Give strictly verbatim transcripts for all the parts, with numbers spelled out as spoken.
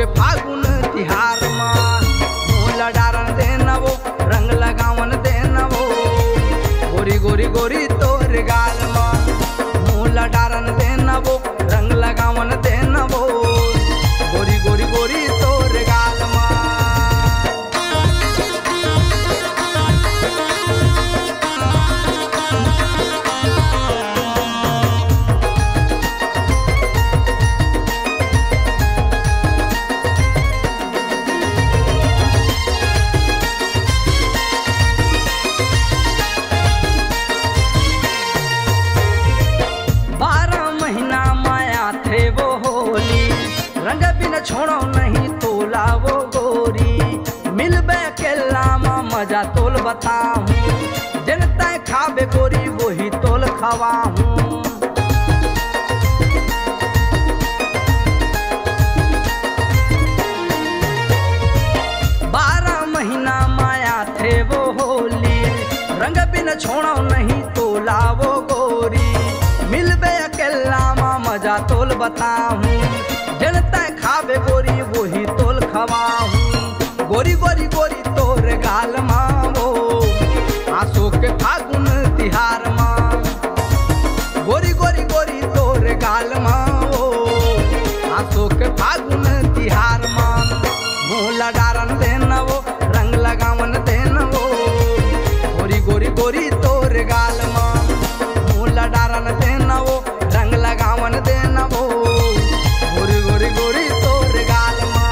रे फागुन तिहार माँ मोला डारन देना वो रंग लगावन देना वो गोरी गोरी गोरी तोरे गाल माँ मोला डारन देना वो रंग लगावन देना वो गोरी गोरी गोरी तोरे गाल माँ। छोड़ो नहीं तोला वो गोरी मिलबे के लामा मजा तोल बताऊं जनता खाबे गोरी वही तोल खवाऊं बारह महीना माया थे वो होली रंग बिन छोड़ो नहीं तोला वो गोरी मिलबे के लामा मजा तोल बताऊं जनता खावे गोरी वही तोल खवाऊं गोरी गोरी गोरी तोर गाल मावो आंसू के फागुन तिहार माँ गोरी गोरी गोरी तोर गाल मावो आंसू के फागुन तिहार माँ मोला डारन देना वो रंग लगावन देना वो गोरी गोरी गोरी तोर गाल माँ मोला डारन देना वो रंग लगावन देना वो गोरी गोरी तोर गाल माँ।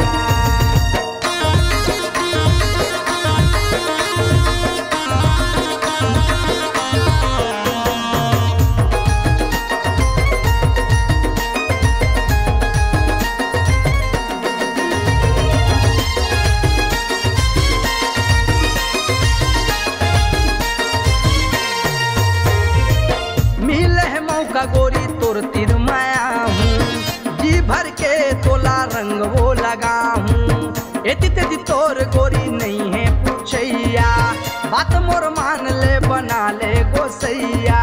मिले है मौका गोरी तोर तीर माया भर के तोला रंग वो लगाऊं एति तेती तोर गोरी नहीं है पूछैया बात मोर मान ले बना ले गोसैया